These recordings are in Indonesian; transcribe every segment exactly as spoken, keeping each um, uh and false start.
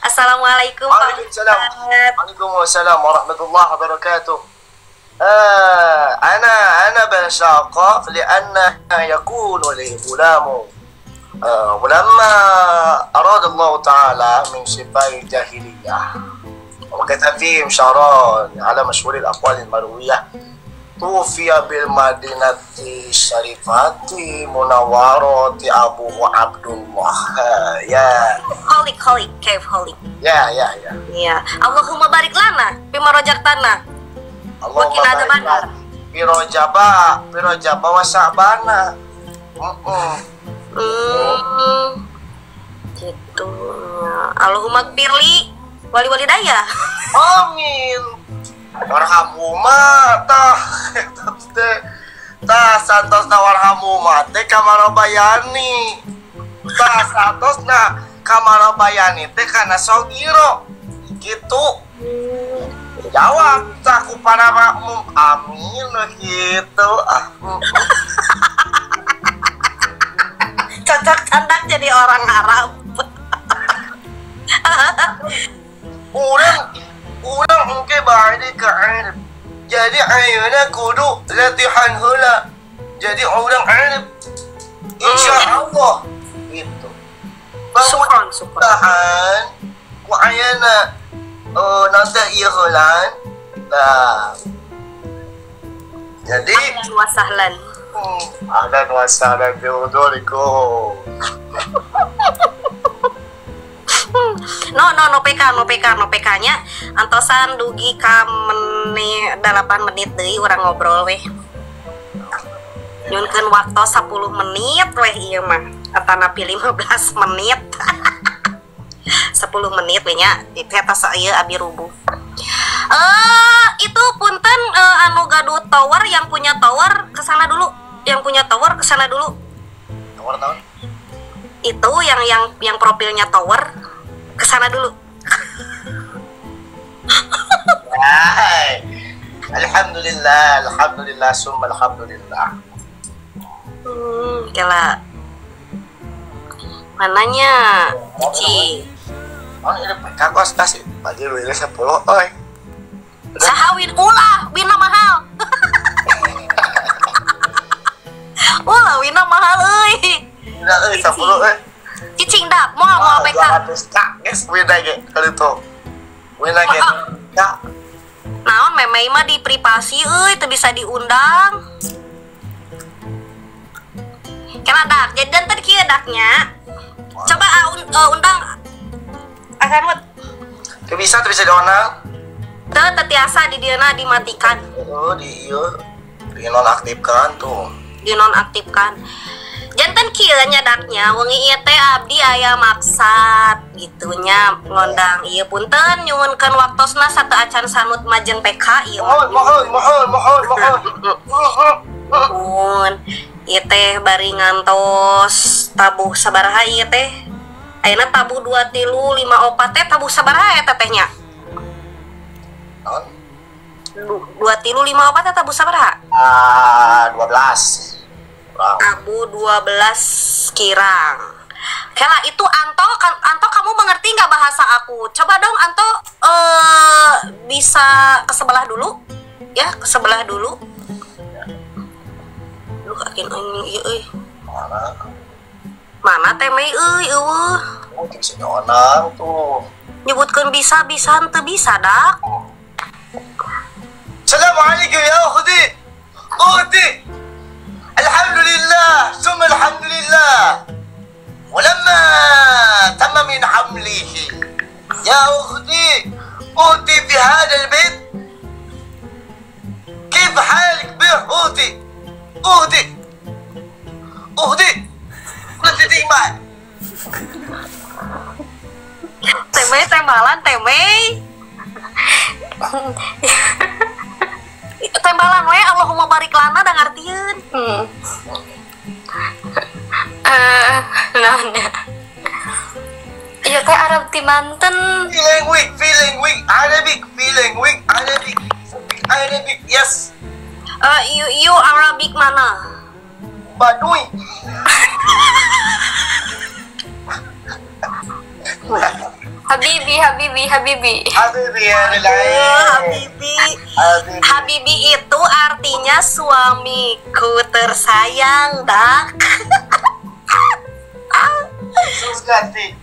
Assalamualaikum. Waalaikumsalam. Waalaikumsalam warahmatullahi wabarakatuh. Ana ana bashaqa li'anna yakunu li gulamu. Walamma arada Allah ta'ala min shifai jahiliyah. وكتب فيهم شعران على مشهور الأقوال المروية توفي بالمدينة الشريفة منورة أبوه عبد الله يا هوليك هوليك كيف هوليك يا يا يا يا اللهم بارك لنا بما رجعتنا اللهم بارك لنا برجبا برجبا وشعبنا gitu Allahumma birli wali-wali daya. Amin. Warhamuma tah tah santosna warhamuma teh kamarobayani. Tah santosna kamarobayani teh kana sogiro. Gitu. Jawab tah ku para makmum. Amin gitu. Ah. Cocok andak jadi orang Arab. Orang, orang mungkin balik ke Arab. Jadi ayana kudu latihan hula. Jadi orang Arab. Insya Allah. Gitu. Syukran, syukran. Tahan. Ku ayana uh, nanti iya hulan. Nah. Jadi. Ahlan wa sahlan. Hmm. Ahlan wa sahlan. Biuduliku. No no no P K no P K no P K-nya antosan dugi ka menit delapan menit deui urang ngobrol weh. Nyunkeun waktu sepuluh menit weh ieu mah eta napi lima belas menit. sepuluh menit we nya eta ieu abi rubuh. Eh uh, itu punten uh, anu gaduh tower yang punya tower ke sana dulu. Yang punya tower ke sana dulu. Tower tower. Itu yang yang yang profilnya tower ke sana dulu. Hai. Alhamdulillah, alhamdulillah, summa alhamdulillah. Hmm, kela. Mananya? Ci. Oh, ini kagos tas bagi duitnya sepuluh oi. Sahawin ulah, wina mahal. Ulah wina mahal euy. Wina euy sepuluh euy. Cicing dah, mau mau P K. Yes, wina ge, kali itu. Wina ge. Ya. Naon memei mah di privasi euy, teu bisa diundang. Kana dak, jadian teh kieu daknya. Coba undang Akanut. Teu bisa, teu bisa diundang. Teu teu tiasa di dieuna dimatikan. Oh, di ieu dinonaktifkan tuh. Dinonaktifkan. Jantan kiranya daknya wengi ieu teh abdi aya maksad gitunya ngondang ieu punten nyuwunkeun waktosna satu acan sanut majeng P K ieu mohon mohon mohon mohon mohon mohon ieu teh bari ngantos tabuh sabaraha ieu teh ayeuna tabuh dua tilu lima opat teh tabuh sabaraha eta teh nya dua tilu lima opat teh tabuh sabaraha ah dua belas tabu dua belas kirang. Kela itu Anto, kan, Anto kamu mengerti nggak bahasa aku? Coba dong Anto uh, bisa ke sebelah dulu, ya ke sebelah dulu. Lu kakin ini, eh mana? Mana temei, eh eueuh. Oh, bisa nonang tuh. Nyebutkan bisa bisa ente bisa dak. Assalamualaikum ya ukhti, ukhti. Alhamdulillah, summa alhamdulillah. Walamma tamma min hamlihi. Ya ukhti, ukhti fi hada al-bait. Kif halak bi ukhti? Ukhti. Ukhti. Ukhti timbal. Temei tembalan temei. Tembalan we Allahumma barik lana da ngartieun. Hmm. Eh, naon ya? Ieu teh Arab ti Banten. Feeling weak, feeling weak, Arabic, feeling weak, Arabic. Arabic, yes. Eh, uh, you you Arabic mana? Baduy. Habibi, Habibi, Habibi. Habibi ya, Habibi. Habibi. Habibi itu artinya suamiku tersayang, tak? Terus ganti.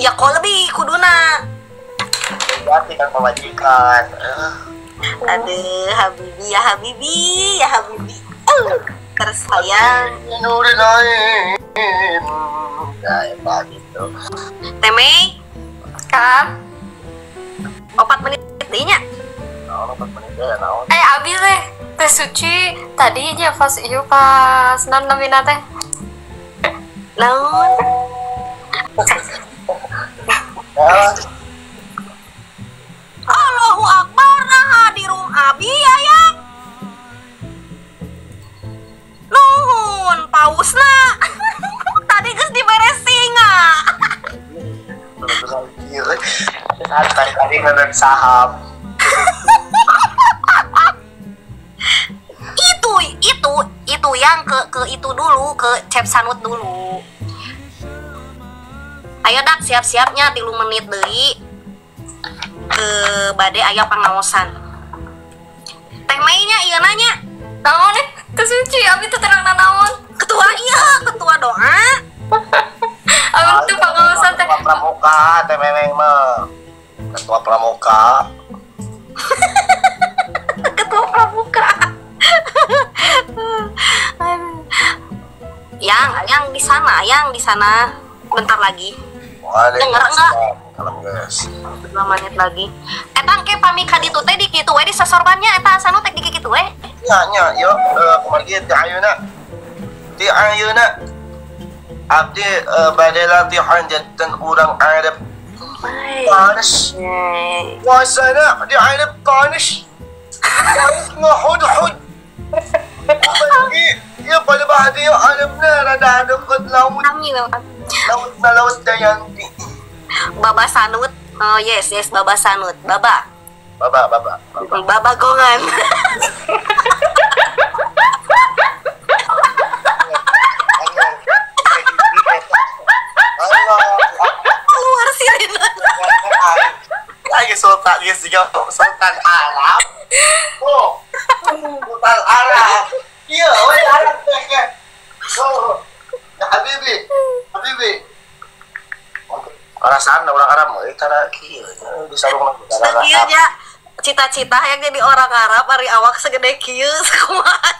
Ya kok lebih kuduna. Ganti kan pemajikan. Aduh, Habibi ya, Habibi ya, Habibi. Uh, tersayang. Nurin ain. Ya, begitu. Temei, Kak. Opat menit dinya. Nah, opat menit deh, naon. Eh, abis deh. Teh Suci tadi aja pas ieu pas non namina teh. Naon? Allahu Akbar, nah hadirum abi ayang. Nuhun pausna. Tadi geus diberesi nga. Santai tadi ngeunan saham. Itu itu itu yang ke ke itu dulu, ke Cep Sanut dulu. Ayo dak siap-siapnya tilu menit deui. Ke bade aya pangaosan. Teh Meinya ieu nanya. Naon Teh Suci abi teh terang naon? Ketua iya, ketua doa. Abang tuh pengawasan teh pramuka, teh memang mah. Ketua pramuka. Ketua pramuka. yang, yang di sana, yang di sana. Bentar lagi. Dengar enggak? Belum menit lagi. Etang ke pamika ditu teh di kitu we di sasorbannya eta Sanu teh di kitu we. Nya nya yo kumargi teh ayeuna. Di ayuna abdi badela di hanjatan orang Arab Tanish wasana di Arab Tanish Tanish mahudhud ya pada bahadi ya Arabna rada dekat laut laut laut Dayanti Baba Sanut. Oh yes yes Baba Sanut. Baba Baba Baba Baba Gongan. Keluar sini lagi sultan guys, sultan Arab. Oh sultan Arab iya woi Arab teh. Oh ya Habibi Habibi perasaan orang Arab euy cara kieu di sarung Arab iya cita-cita yang jadi orang Arab ari awak segede kieu kumaha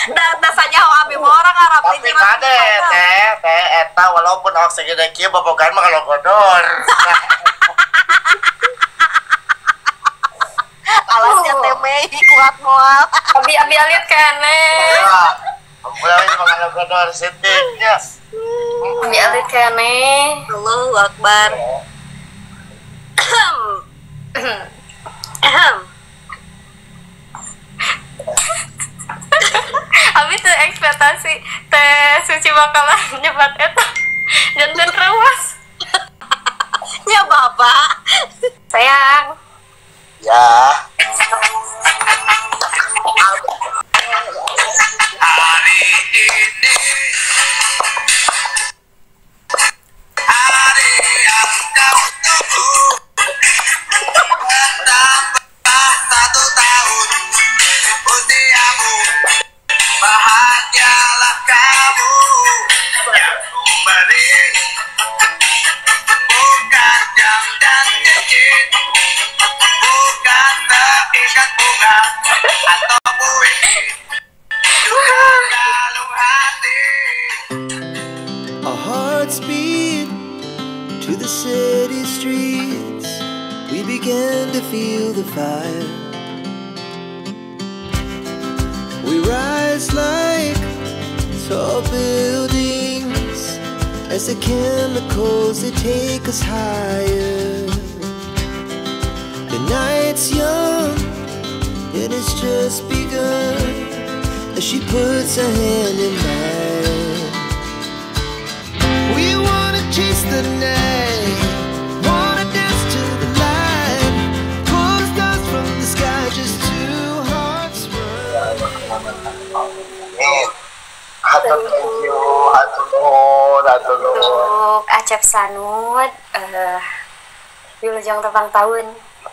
dan saja abi orang Arab tapi kade teh teh eta walaupun awak segede kieu bobogan mah kalogodor alasnya temei kuat moal abi abi alit kene mulai kalogodor setiknya abi alit kene. Allahu Akbar. Abi tuh ekspektasi Teh Suci bakalan nyebat eta jantan rewas. Ya bapak sayang ya hari ini hari yang kau tunggu bertambah satu tahun usiamu. Bahagialah kamu yang kuberi, bukan jam dan cincin, bukan seikat bunga atau puisi, juga kalung hati. Our hearts beat to the city streets. We began to feel the fire. We rise like tall buildings as the chemicals they take us higher. The night's young and it's just begun as she puts her hand in mine. We wanna chase the night. Hatta thank you, untuk Acep Sanud, uh, wilujeng tepang tahun,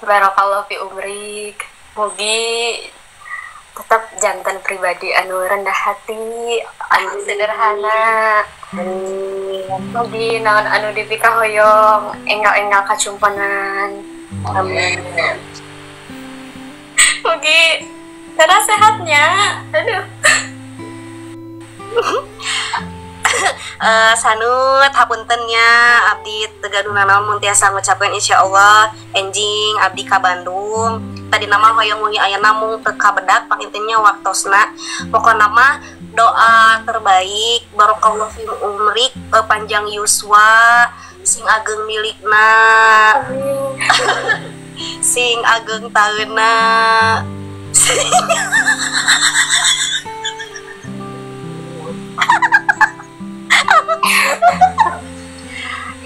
barokallah fi umrik, mugi tetap jantan pribadi anu rendah hati, anu sederhana, mugi naon anu dipika hoyong, enggal-enggal kacumponan, amin. Mugi karena sehatnya, aduh. Uh, Sanud, hapuntennya abdi tegaduna naon mun tiasa ngucapkeun insyaallah enjing abdi ka Bandung. Tadi nama hoyong mugi aya namung teu kabedak pangintennya waktosna. Pokona mah doa terbaik barokallah fi umrik, panjang yuswa, sing ageng milikna. Sing ageng taeuna. Sing...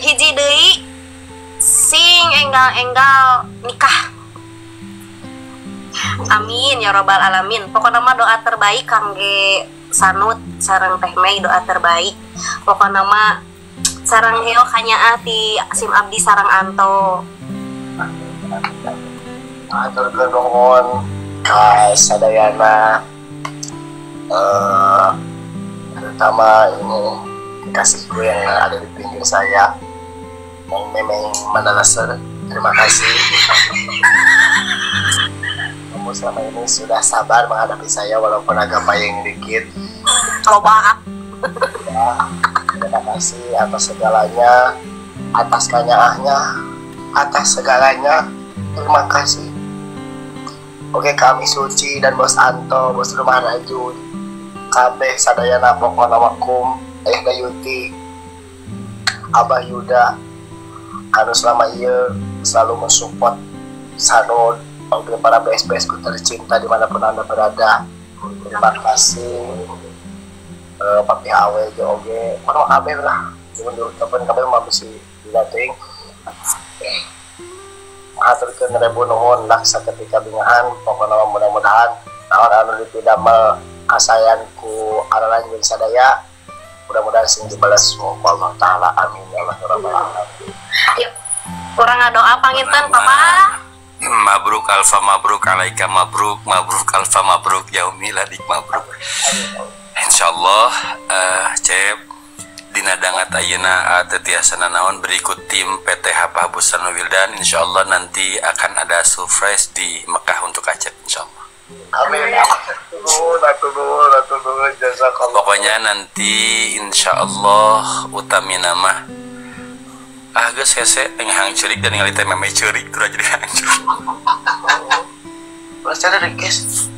hiji deui sing enggal-enggal nikah. Amin ya robbal alamin. Pokona mah doa terbaik kangge Sanud sareng Teh Mei, doa terbaik. Pokona mah sareng heo kanyaah ti sim abdi sareng Anto. Atur nuhun ka sadayana. Eh terutama ini kasihku yang ada di pinggir saya yang memang menelaser, terima kasih kamu selama ini sudah sabar menghadapi saya walaupun agak payeng dikit. Coba ya, terima kasih atas segalanya, atas kanyaahnya, atas segalanya, terima kasih. Oke, kami Suci dan Bos Anto, Bos Rumah Raju, kabeh sadayana pokona wakum, Ayah Yuti, Abah Yuda, anu selama ia selalu mensupport Sanud, bagi para B S B S ku tercinta dimanapun anda berada. Terima kasih, uh, Papi Awe, Joge, mana kabeh lah, cuma diucapkan kabeh mabisi dilating. Haturkeun rebu nuhun lah saketika bingahan, pokona mudah-mudahan naon anu dipidamel kasayanku aralanjeun sadaya. Mudah-mudahan sing dibalas ku Allah taala, amin ya rabbal alamin. Yuk, kurang doa panginten papa. Mabruk alfa mabruk alaika mabruk mabruk alfa mabruk yaumiladik mabruk. Insyaallah eh Cep dina dangat ayeuna teu tiasa nanaon berikut tim P T H Pahbus Sanul Wildan, insyaallah nanti akan ada surprise di Mekah untuk Acep insyaallah. Amin. Pokoknya nanti insyaallah utami nama ah geus hese ngehang cerik dan ngali teh meme cerik terus jadi hancur. Pasar ada guys.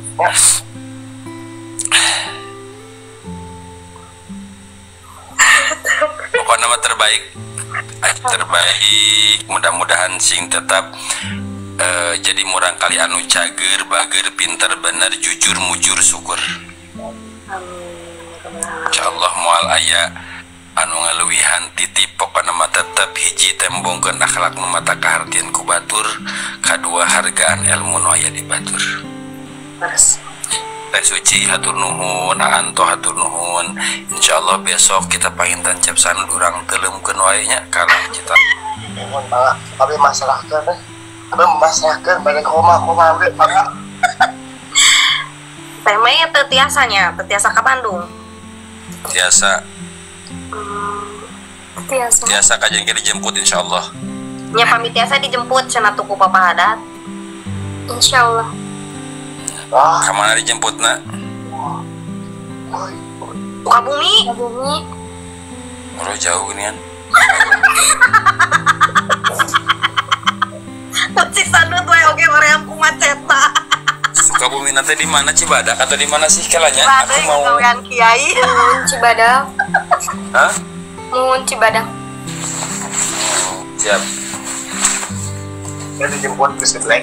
Pokoknya nama terbaik terbaik mudah-mudahan sing tetap Uh, jadi murang kali anu cager, bager, pinter, bener, jujur, mujur, syukur. Insyaallah moal aya anu ngaluwihan titip, pokona mah tetep hiji tembongkeun akhlak nu mata kahartieun ku batur, kadua hargaan ilmu nu aya di batur. Terus Teh Suci hatur nuhun, Anto hatur nuhun. Insyaallah besok kita panginten Cep Sanud urang teleumkeun wae nya kana cita. Mohon bawa tapi masalah teh membasahkan balik rumah rumah ambil parah. Teh Mei tetiasanya, tetiasa ke Bandung. Tiasa. Hmm, tiasa. Tiasa kajeng kita dijemput insyaallah. Ya pamit tiasa dijemput cenah tuku papa hadat. Insyaallah. Wah, kemana dijemput nak? Buka bumi. Buka bumi. Udah jauh ginian. Cik Sanud wae oge hoream kumaceta. Sukabumi nanti di mana, Cibadak atau di mana sih kelanya? Aku mau gawean kiai. Mun Cibadak. Hah? Mun Cibadak. Siap. Jadi jemput bis Black.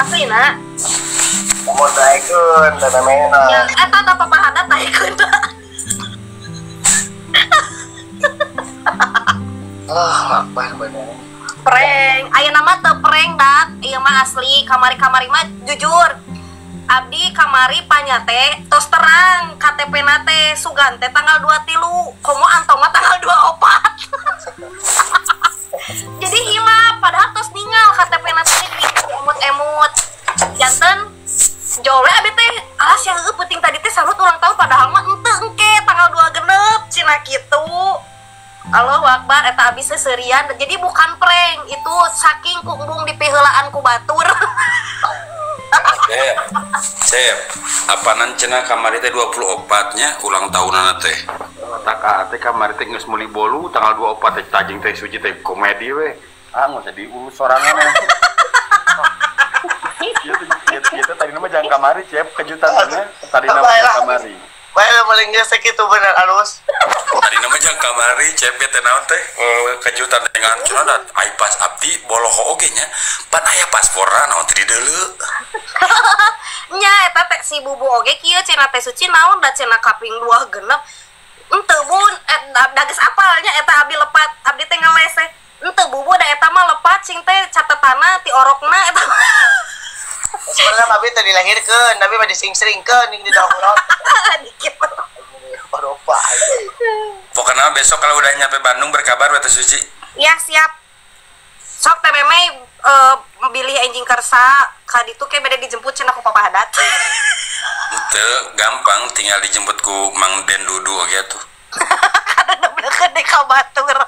Asina. Mau taikeun teh memena. Ya eta teh papahadat taikeun. Ah, lapar bener. Prank, ayo nama teu prank dak, ieu mah asli kamari-kamari mah jujur. abdi kamari panyate tos terang K T P nate sugante tanggal dua tilu komo antoma tanggal dua opat. Jadi ima padahal tos ningal K T P nate emut-emut janten jole abdi teh alas yang penting tadi teh salut ulang tahun padahal mah ente engke tanggal dua genep cina gitu. Allahu Akbar eta abisnya serian jadi bukan prank itu saking kumbung di piheulaan ku batur. Cep, cep, apanan cenah kamari teh dua puluh opatnya ulang tahunan teh. Taka teh kamari teh geus meuli bolu tanggal dua opat teh tajing teh suci teh komedi we. Ah geus diurus sorangan. Kita tadi nama jangan kamari cep kejutan teh. Tadi nama kamari. Bae paling geus kitu bener alus. Tadi nama jangan kamari cep teh naon teh kejutan dengan cenah ai pas abdi boloho oge nya. Pan aya pasporna naon teh di deuleu. Nya eta teh si bubu oge kieu cenah teh suci naon da cenah kaping dua genep henteu bun da geus apalnya eta abdi lepat abdi teh ngelese henteu bubu da eta mah lepat cing teh catetanna ti orokna eta sebenarnya abdi teh dilahirkeun tapi bade sing-seringkeun ning di daurot dikit paropa pokokna besok kalau udah nyampe Bandung berkabar we teh suci ya siap sok teh memeh pilih uh, anjing kersa kali itu kayak beda dijemput cina ku papa hadat itu gampang tinggal dijemput ku mang den dudu gitu karena udah gede kabatur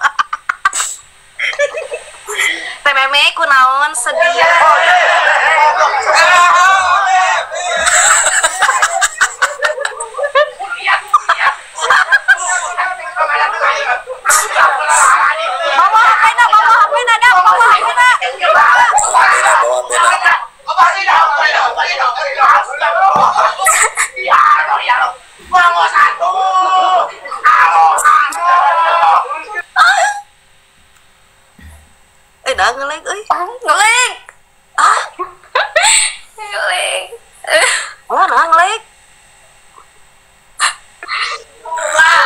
T M M ku naon sedia ngeleng, eh ngeleng, ah ngeleng, eh wah ngeleng, wah,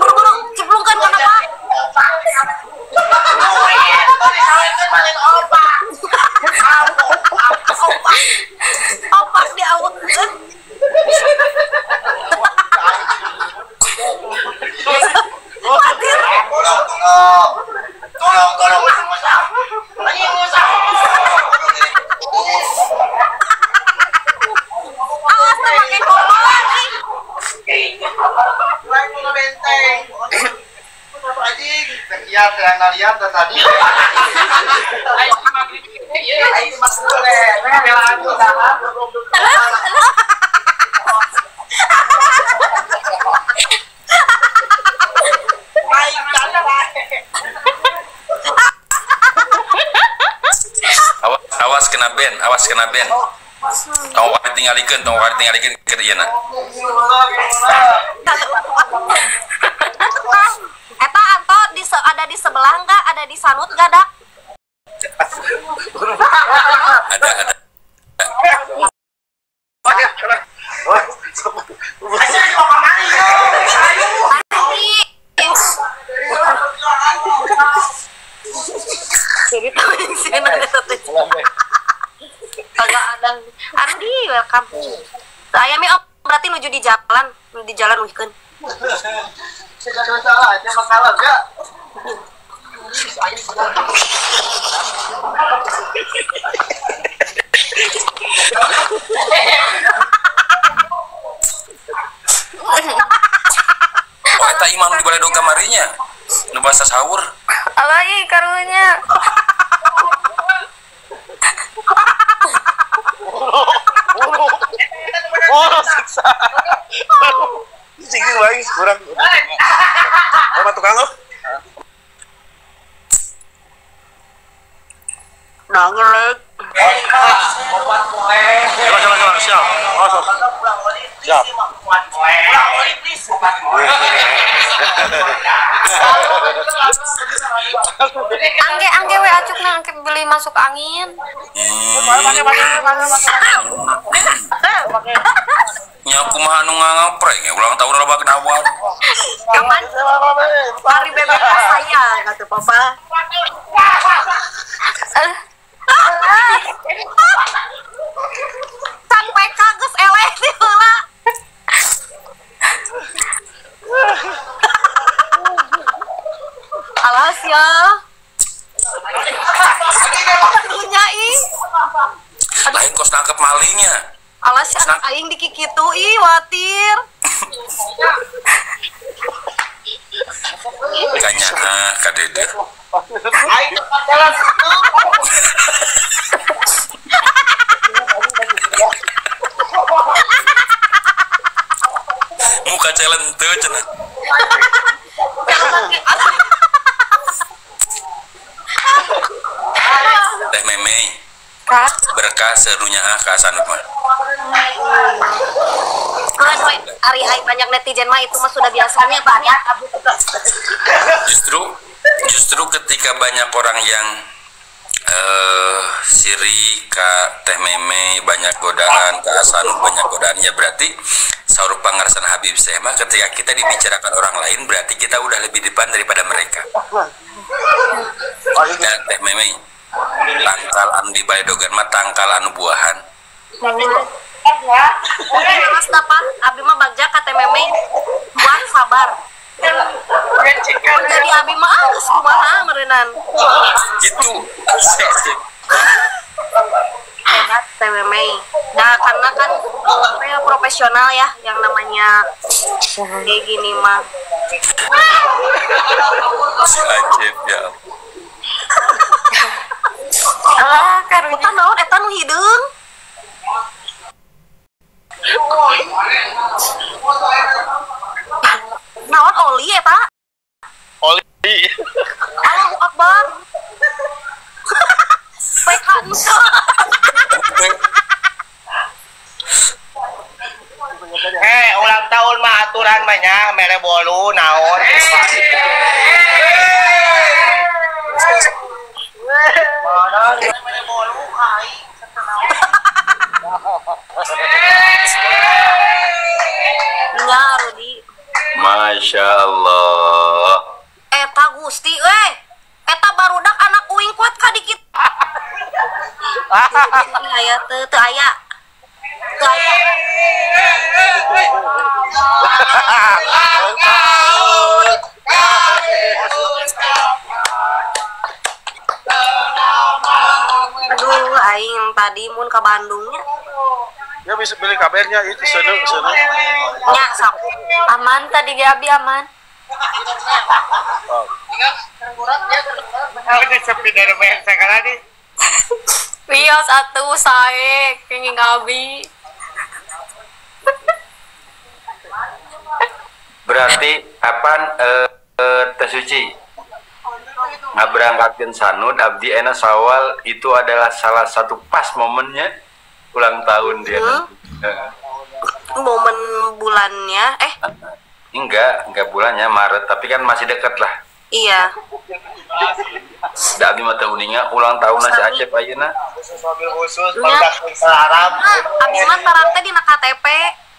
buru-buru cemplungkan kenapa? Opak di awal. Tolong, tolong, Mas Musa. Lagi Musa. Awas pakai bola lagi. Langsung benteng. Kenapa aja? Iya, karena lihat tadi. Ayo magrib. Iya, ayo masuk deh. Jangan salah. Kena ben, awas kena ben. Tong wari tinggalikan, tong wari tinggalikan kerjana. Eta Anto di ada di sebelah nggak? Ada di Sanut nggak ada? Ada ada. Jadi tahu yang sini ada satu. Agak ada Andi welcome. Saya mi om berarti menuju di jalan, di jalan uhkeun. Segala masalah, ada masalah ya. Oh, eta imam di baledo kamarinya. Nu basa sahur. Alai karunya. Oh, siksa. Singing lagi kurang. Sama tukang lo. Nangrek. Obat poe. Coba coba coba siap. Masuk. Siap. Obat poe. Obat poe. Angge angge we acukna angge beli masuk angin. Nya kumaha nu ngangpreng ya ulang tahun loba kenawal. Kapan? Hari bebas saya kata papa. eh. Sampai kagus eleh sih pula. Alas ya. Nyai. Lain kos nangkep malingnya. Alas ya aing dikikitu ih watir. Kayaknya ah Kak Dede. Ayo cepat jalan situ. Muka jalan tuh cenah. Teh Memei. Berkah serunya ah Kak Sanut mah. Ari hai banyak netizen mah itu mah sudah biasanya Pak ya. Justru justru ketika banyak orang yang uh, siri Kak Teh Meme banyak godaan, Kak Sanut banyak godaan, ya berarti saur pangarsan Habib Sema ketika kita dibicarakan orang lain berarti kita udah lebih depan daripada mereka. Dan Teh Meme tangkal anu dibaedogan mah tangkal anu buahan. Ya. Mas dapat abi mah bagja ka Teh Meme buat sabar. Jadi abi mah geus kumaha meureunnan. Gitu. Hebat Teh Meme. Nah, karena kan kayak profesional ya yang namanya kayak gini mah. Lanjut ya. Ah, karunya naon eta nu hideung? Naon oli ya Pak? Oli. Allahu Akbar. Pekan. Eh, ulang tahun mah aturan banyak, mere bolu naon. Mana mere bolu ai ya Rudi. Masya Allah. Eta Gusti, eh, eta barudak anak uing kuat ka dikit. Aya teu teu aya. Teu aya. Aduh, aing tadi mun ka Bandungnya. Ya bisa beli kabarnya itu sedek sedek. Ya, sok. Aman tadi Gabi aman. Rio satu saya kenging Gabi. Berarti kapan eh, eh, tersuci? Ngaberangkatkeun Sanud abdi ena Sawal itu adalah salah satu pas momennya ulang tahun dia. Hmm. Momen bulannya eh enggak enggak bulannya Maret tapi kan masih dekat lah. Iya. Dari mata uninga ulang tahun si Acep ayeuna. Arab. Abdi mah tarante dina K T P.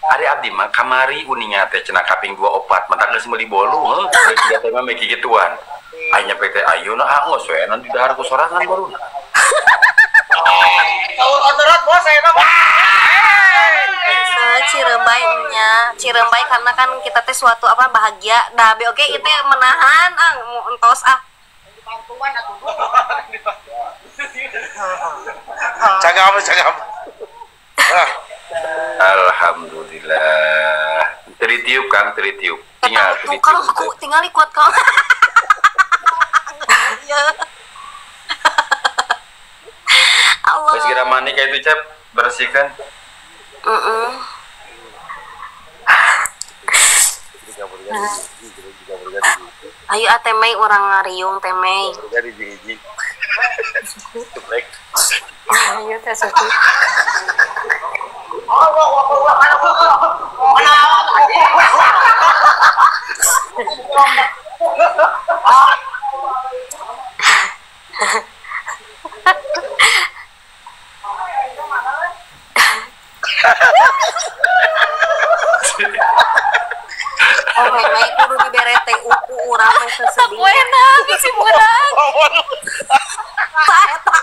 Ari abdi mah kamari uninga teh cenah kaping dua opat mentak geus meuli bolu heuh tiga teh mah meki kituan. Aya nyampe teh ayeuna angos we anu di dahar ku sorangan baruna. Tahun orderan bos saya mah. Cirembaiknya, cirembaik karena kan kita teh suatu apa bahagia. Nah, oke okay, itu menahan ah entos ah. Bantuan atuh. Cagam cagam. Alhamdulillah. Teritiup Kang, teritiup. Tinggal teritiup. Tukang ku tinggal ikut Kang. Iya. Allah. Wes kira mani kayak itu Cep, bersihkan. Heeh. Uh -uh. Nah. Ayo ah Temei orang ngariung Temei. Ayo teh suci. Oh Memei kudu dibere teh uku urang mah sesedih. Sapoena bisi murang. Tah eta.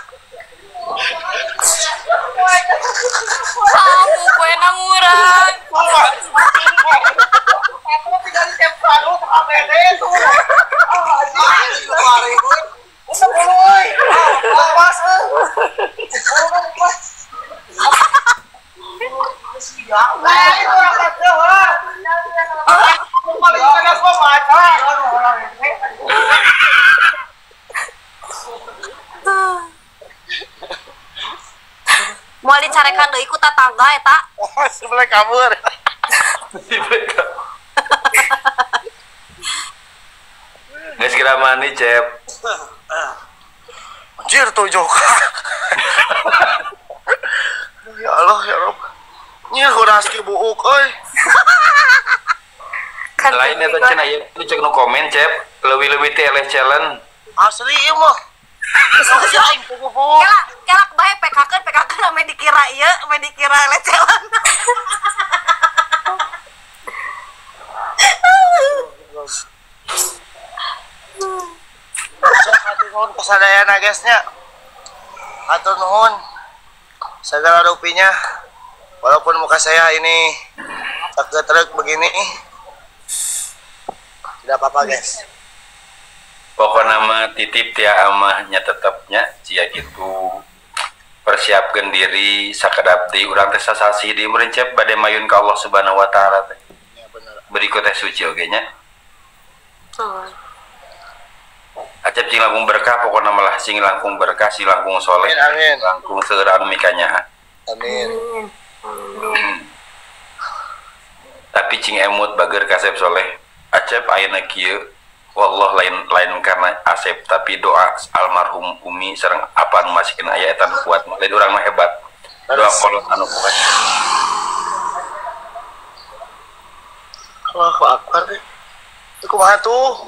Kamu kue nanguran. Aku tinggal di Cep Sanud sama itu. Ah, ini kemarin pun. Usah mulai. Ah, pas. Mau dicarekan deh ikut tetangga ya tak? Oh, sebelah kabur. Guys kira mani Cep. Anjir tuh Joka. Ya Allah ya Rob. Nya udah aski buuk euy. Lainnya tuh cenah ieu nu cek nu komen Cep, leuwih-leuwih teh eleh challenge. Asli ieu mah. Ieu aing pugu-pugu. Kelak bae P K K P K K ame dikira ieu, ame dikira eleh challenge. Satu nuhun pasadayana guysnya. Atur nuhun. Segala rupinya. Walaupun muka saya ini tergetrek begini, tidak apa-apa guys. Pokoknya nama titip tia amahnya tetapnya cia gitu. Persiapkan diri sakadabdi urang teh sasasi di umrin Cep bade mayun ka Allah Subhanahu wa taala teh. Ya bener. Berikut teh suci oge nya. Heeh. Acep cing langkung berkah pokoknya malah cing langkung berkah si langkung soleh. Amin. Langkung seurang mikanya. Amin. Amin. Hmm. Tapi cing emut bager kasep soleh Acep ayeuna kieu wallah lain lain karena Acep tapi doa almarhum Umi sareng apa nu masihkeun aya eta nu kuat lain urang mah hebat doa kolot anu kuat Allahu Akbar teu kumaha tuh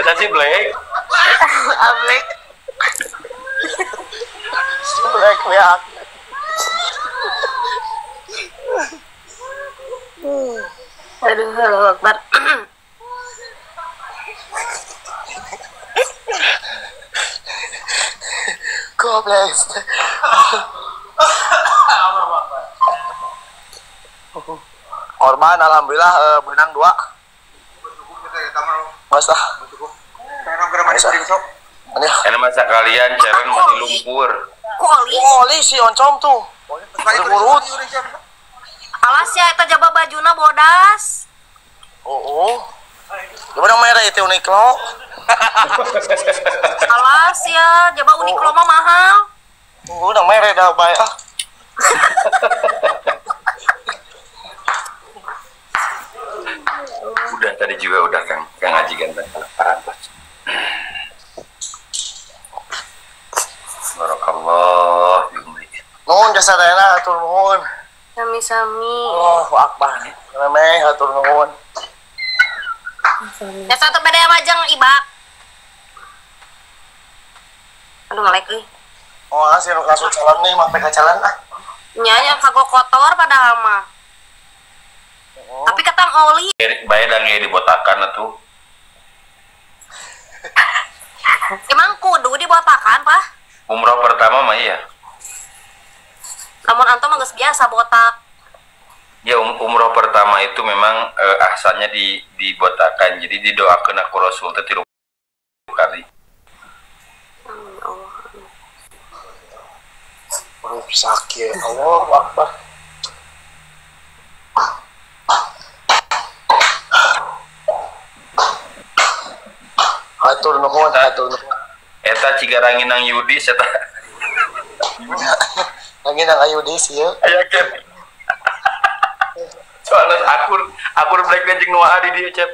Kita si Black, Black, Black lihat. Aduh, Allahu Akbar. Gobless. Orman alhamdulillah uh, benang dua. Basah. Ini masa kalian ceren mandi lumpur. Oli, oli si oncom tuh. Berurut. Alas ya eta jaba bajuna bodas. Oh oh. Jaba merah itu Uniqlo. Alas ya jaba Uniqlo mah mahal. Oh, nang merah dah bae ah. Udah tadi juga udah Kang, Kang Haji ganteng parah. Barakallah fi umrik. Nuhun jasa daerah atur nuhun. Sami-sami. Oh, akbar. Remeh hatur nuhun. Ya satu beda majang ibak. Aduh ngelek euy. Oh, asih nu kasut calon nih mah peka calon ah. Nya nya kagok kotor padahal mah. Oh. Tapi katang oli. Bae dan ge dibotakan atuh. Emang kudu dibotakan, Pak? Umrah pertama mah iya. Namun antum nggak biasa botak. Ya um, umroh pertama itu memang eh, ahsannya di dibotakan. Jadi didoakan aku Rasul teh tilu kali. Hmm, Allah. Perut sakit. Allahu Akbar. Hatur nuhun, hatur nuhun. Eta cigarangin nang Yudis eta. Lagi nang Ayudis ya. Aya Cep. Soalnya aku aku Black Magic Noah di dia Cep.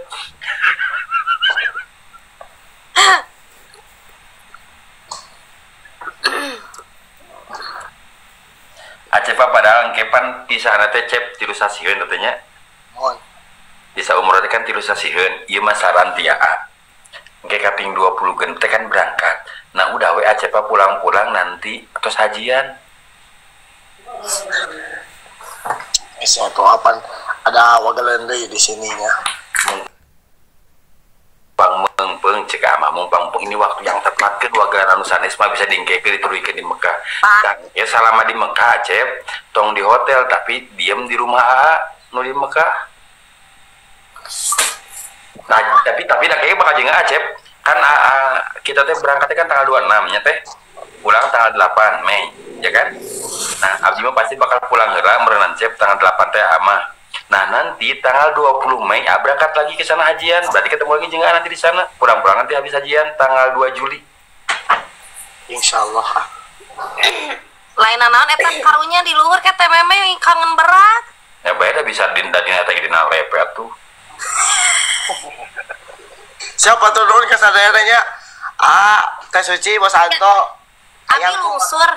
cepa padahal angkepan di sana teh cep tilu sasieun katanya. Oh. Bisa umroh teh kan tilu sasieun, ieu mah sarantiaan. Engke kaping dua puluh geun teh kan berangkat. Nah udah we cepa pulang-pulang nanti atos hajian. Isi atau apa? Ada wagalan deui di sininya. Pang mengpeng cek amamu pang ini waktu yang tepat ke dua garan anu sanes mah bisa diengkekeun diturunkeun di Mekah. Kan ya selama di Mekah cep tong di hotel tapi diem di rumah nu di Mekah. Nah, tapi tapi da kayaknya bakal jenga cep kan a -a, kita teh berangkatnya kan tanggal dua puluh enam nya teh pulang tanggal delapan Mei ya kan. Nah, abdi mah pasti bakal pulang heula meureunan cep tanggal delapan teh amah. Nah nanti tanggal dua puluh Mei ah, berangkat lagi ke sana hajian, berarti ketemu lagi jenengan nanti di sana, pulang-pulang nanti habis hajian tanggal dua Juli. Insya Allah. Lain naon eta karunya di luhur ke T M M kangen berat. Ya beda bisa dinda dina eta dina lepe atuh. Siapa tuh nuhun ka sadaya nya? Ah, Teh Suci, Bos Anto. Abi lungsur.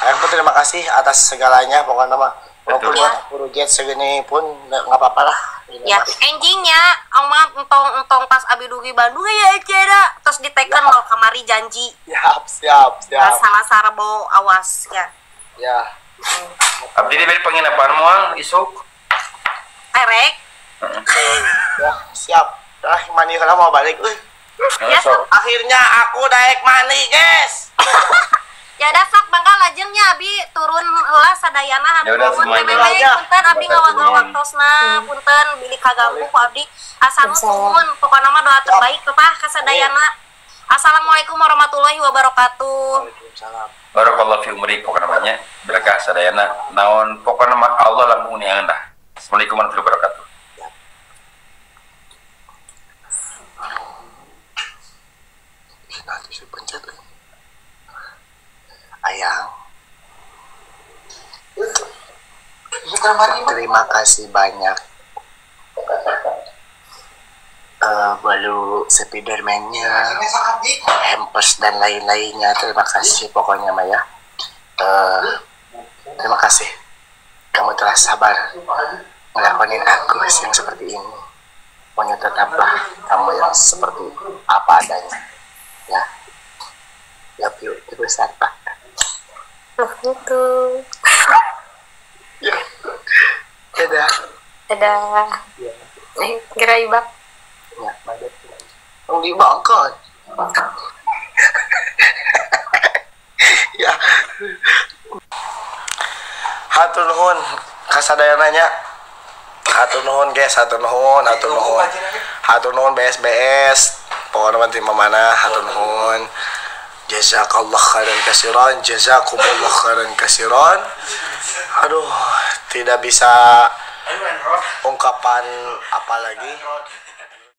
Aku terima kasih atas segalanya pokoknya mah. Betul. Kerugian segini pun nggak apa-apa lah. Ya, anjingnya, omong entong-entong pas abi dugi Bandung ya acara, terus diteken mau kamari janji. Siap, siap, siap. Masalah sarbo awas ya. Ya. Abdi diberi penginapan moal isuk. Erek. Ya, siap. Dah mani kalau mau balik euy. Ya, akhirnya aku daek mani, guys. Ya udah sok bangka lajengnya abi turun heula sadayana abi punten abi ngawak-ngawak tosna punten bili kaganggu ku abdi asa nuhun pokona mah doa terbaik pepah ka sadayana. Assalamualaikum warahmatullahi wabarakatuh. Waalaikumsalam. Barakallahu fi umrik pokona mah nya berkah sadayana naon pokona mah Allah lamun yang endah. Assalamualaikum warahmatullahi wabarakatuh. Ayang, terima kasih banyak. Uh, balu Spiderman-nya, hampers dan lain-lainnya. Terima kasih pokoknya Maya. Uh, terima kasih. Kamu telah sabar ngelakonin aku yang seperti ini. Pokoknya tetaplah kamu yang seperti apa adanya. Ya, ya yuk terus apa? Oh gitu. Ya. Dadah. Dadah. Ya. Kira iba. Ya, mabet. Wong di bangkot. Ya. Hatur nuhun kasadayananya. Hatur nuhun guys, hatur nuhun, hatur nuhun. Hatur nuhun B S B S. Pokoknya terima mana hatur nuhun. Jazakallah khairan kasiran, jazakumullah khairan kasiran. Aduh, tidak bisa ungkapan apa lagi.